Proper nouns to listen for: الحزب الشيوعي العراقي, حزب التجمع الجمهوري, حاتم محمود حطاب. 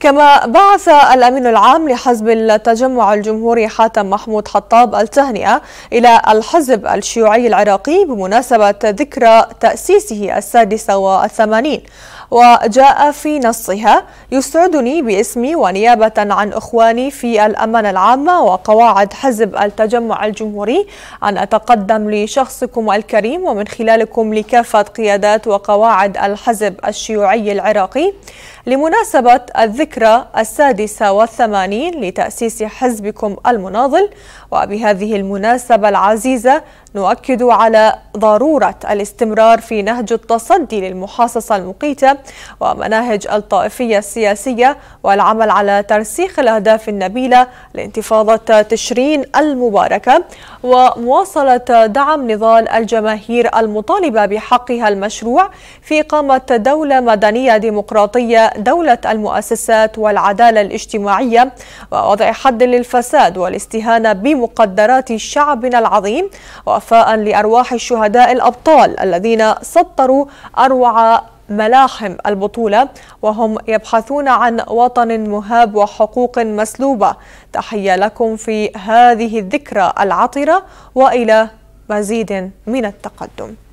كما بعث الأمين العام لحزب التجمع الجمهوري حاتم محمود حطاب التهنئة إلى الحزب الشيوعي العراقي بمناسبة ذكرى تأسيسه 86، وجاء في نصها: يسعدني باسمي ونيابة عن إخواني في الأمانة العامة وقواعد حزب التجمع الجمهوري أن أتقدم لشخصكم الكريم ومن خلالكم لكافة قيادات وقواعد الحزب الشيوعي العراقي لمناسبة الذكرى 86 لتأسيس حزبكم المناضل. وبهذه المناسبة العزيزة نؤكد على ضرورة الاستمرار في نهج التصدي للمحاصصة المقيتة ومناهج الطائفية السياسية والعمل على ترسيخ الأهداف النبيلة لانتفاضة تشرين المباركة ومواصلة دعم نضال الجماهير المطالبة بحقها المشروع في إقامة دولة مدنية ديمقراطية، دولة المؤسسات والعدالة الاجتماعية، ووضع حد للفساد والاستهانة بمقدرات شعبنا العظيم، وفاء لأرواح الشهداء الأبطال الذين سطروا أروع ملاحم البطولة وهم يبحثون عن وطن مهاب وحقوق مسلوبة. تحية لكم في هذه الذكرى العطرة وإلى مزيد من التقدم.